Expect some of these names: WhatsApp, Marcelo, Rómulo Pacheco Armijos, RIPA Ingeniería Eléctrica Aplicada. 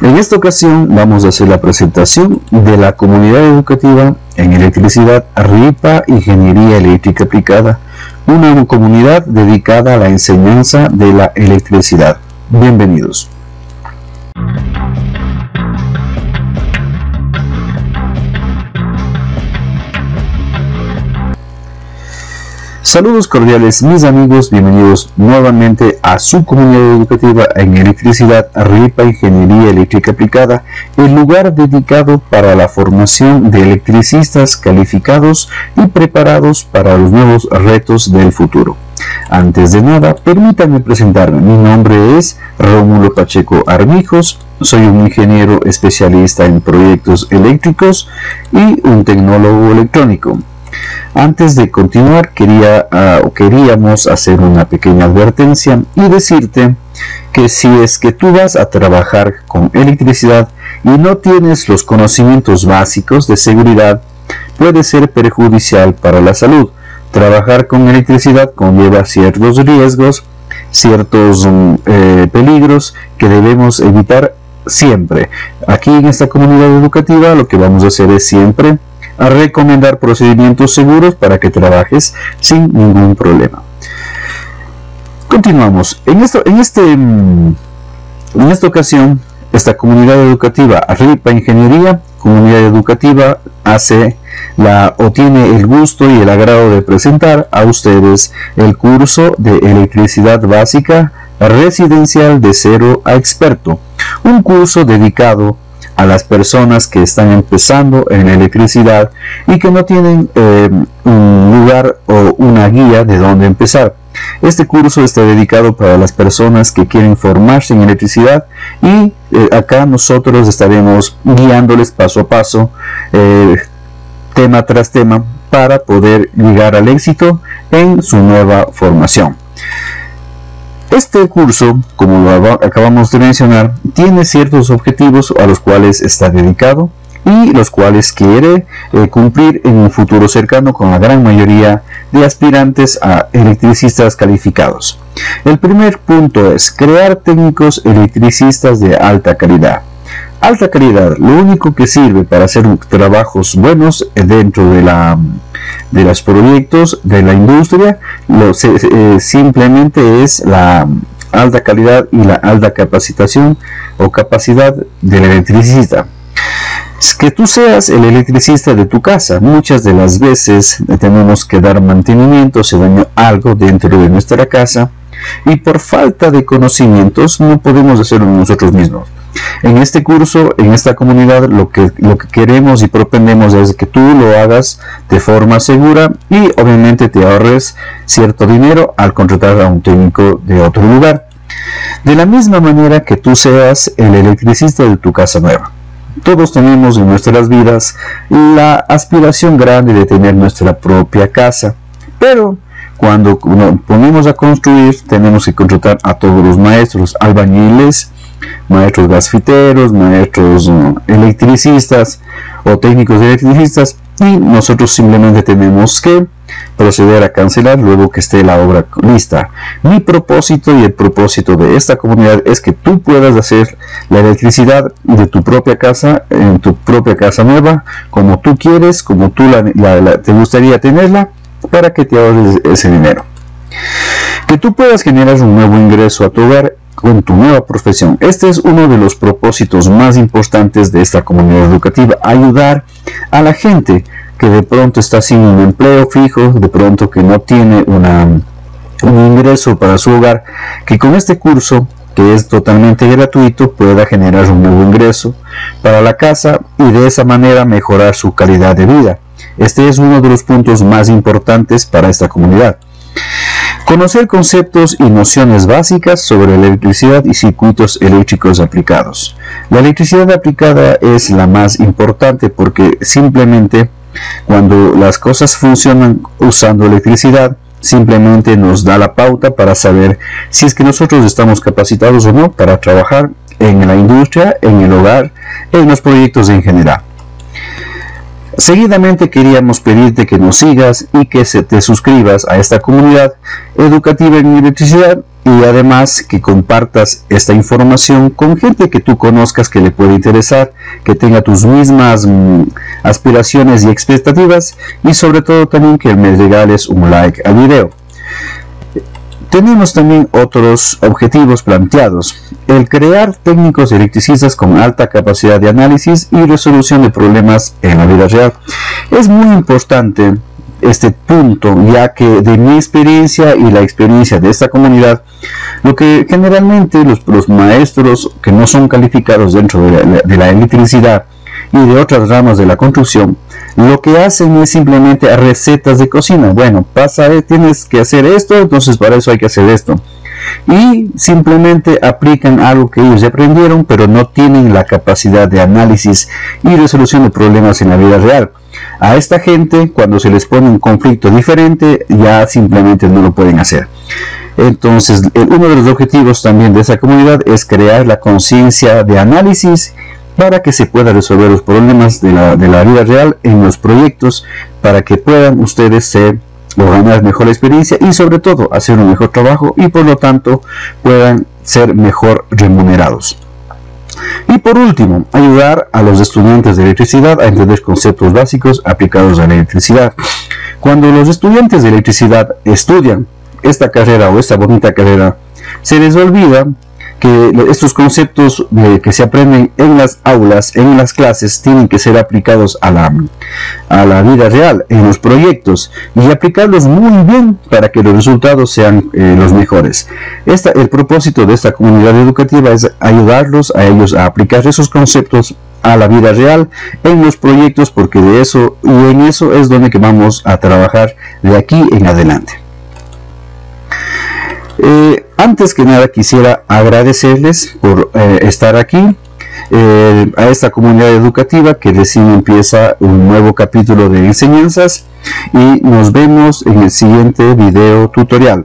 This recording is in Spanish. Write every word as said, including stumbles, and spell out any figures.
En esta ocasión vamos a hacer la presentación de la comunidad educativa en electricidad RIPA Ingeniería Eléctrica Aplicada, una comunidad dedicada a la enseñanza de la electricidad. Bienvenidos. Saludos cordiales mis amigos, bienvenidos nuevamente a su comunidad educativa en electricidad RIPA Ingeniería Eléctrica Aplicada, el lugar dedicado para la formación de electricistas calificados y preparados para los nuevos retos del futuro. Antes de nada, permítanme presentarme. Mi nombre es Rómulo Pacheco Armijos, soy un ingeniero especialista en proyectos eléctricos y un tecnólogo electrónico. Antes de continuar, quería, uh, queríamos hacer una pequeña advertencia y decirte que si es que tú vas a trabajar con electricidad y no tienes los conocimientos básicos de seguridad, puede ser perjudicial para la salud. Trabajar con electricidad conlleva ciertos riesgos, ciertos um, eh, peligros que debemos evitar siempre. Aquí en esta comunidad educativa lo que vamos a hacer es siempre a recomendar procedimientos seguros para que trabajes sin ningún problema. Continuamos. En, esto, en, este, en esta ocasión, esta comunidad educativa RIPA Ingeniería, comunidad educativa, hace la o tiene el gusto y el agrado de presentar a ustedes el curso de electricidad básica residencial de cero a experto, un curso dedicado a las personas que están empezando en electricidad y que no tienen eh, un lugar o una guía de dónde empezar. Este curso está dedicado para las personas que quieren formarse en electricidad y eh, acá nosotros estaremos guiándoles paso a paso, eh, tema tras tema, para poder llegar al éxito en su nueva formación. Este curso, como lo acabamos de mencionar, tiene ciertos objetivos a los cuales está dedicado y los cuales quiere eh, cumplir en un futuro cercano con la gran mayoría de aspirantes a electricistas calificados. El primer punto es crear técnicos electricistas de alta calidad. Alta calidad, lo único que sirve para hacer trabajos buenos dentro de la... de los proyectos de la industria, lo, eh, simplemente es la alta calidad y la alta capacitación o capacidad del electricista. Es que tú seas el electricista de tu casa. Muchas de las veces tenemos que dar mantenimiento, se dañó algo dentro de nuestra casa y por falta de conocimientos no podemos hacerlo nosotros mismos. En este curso, en esta comunidad, lo que, lo que queremos y propendemos es que tú lo hagas de forma segura y obviamente te ahorres cierto dinero al contratar a un técnico de otro lugar. De la misma manera que tú seas el electricista de tu casa nueva. Todos tenemos en nuestras vidas la aspiración grande de tener nuestra propia casa, pero cuando nos ponemos a construir tenemos que contratar a todos los maestros, albañiles, maestros gasfiteros, maestros electricistas o técnicos electricistas, y nosotros simplemente tenemos que proceder a cancelar luego que esté la obra lista. Mi propósito y el propósito de esta comunidad es que tú puedas hacer la electricidad de tu propia casa, en tu propia casa nueva, como tú quieres, como tú la, la, la, te gustaría tenerla, para que te ahorres ese dinero. Que tú puedas generar un nuevo ingreso a tu hogar con tu nueva profesión. Este es uno de los propósitos más importantes de esta comunidad educativa, ayudar a la gente que de pronto está sin un empleo fijo, de pronto que no tiene una, un ingreso para su hogar, que con este curso, que es totalmente gratuito, pueda generar un nuevo ingreso para la casa y de esa manera mejorar su calidad de vida. Este es uno de los puntos más importantes para esta comunidad. Conocer conceptos y nociones básicas sobre electricidad y circuitos eléctricos aplicados. La electricidad aplicada es la más importante porque simplemente cuando las cosas funcionan usando electricidad, simplemente nos da la pauta para saber si es que nosotros estamos capacitados o no para trabajar en la industria, en el hogar, en los proyectos en general. Seguidamente queríamos pedirte que nos sigas y que se te suscribas a esta comunidad educativa en electricidad y además que compartas esta información con gente que tú conozcas que le puede interesar, que tenga tus mismas mm, aspiraciones y expectativas, y sobre todo también que me regales un like al video. Tenemos también otros objetivos planteados: el crear técnicos electricistas con alta capacidad de análisis y resolución de problemas en la vida real. Es muy importante este punto, ya que de mi experiencia y la experiencia de esta comunidad, lo que generalmente los, los maestros que no son calificados dentro de la, de la electricidad y de otras ramas de la construcción, lo que hacen es simplemente recetas de cocina. Bueno, pasa, eh, tienes que hacer esto, entonces para eso hay que hacer esto, y simplemente aplican algo que ellos aprendieron, pero no tienen la capacidad de análisis y resolución de problemas en la vida real. A esta gente, cuando se les pone un conflicto diferente, ya simplemente no lo pueden hacer. Entonces, uno de los objetivos también de esa comunidad es crear la conciencia de análisis para que se pueda resolver los problemas de la, de la vida real en los proyectos, para que puedan ustedes ser o ganar mejor experiencia y sobre todo hacer un mejor trabajo, y por lo tanto puedan ser mejor remunerados. Y por último, ayudar a los estudiantes de electricidad a entender conceptos básicos aplicados a la electricidad. Cuando los estudiantes de electricidad estudian esta carrera o esta bonita carrera, se les olvida que estos conceptos que se aprenden en las aulas, en las clases, tienen que ser aplicados a la, a la vida real, en los proyectos, y aplicarlos muy bien para que los resultados sean eh, los mejores. Esta, el propósito de esta comunidad educativa es ayudarlos a ellos a aplicar esos conceptos a la vida real, en los proyectos, porque de eso y en eso es donde que vamos a trabajar de aquí en adelante. Eh, antes que nada quisiera agradecerles por eh, estar aquí, eh, a esta comunidad educativa que recién empieza un nuevo capítulo de enseñanzas, y nos vemos en el siguiente video tutorial.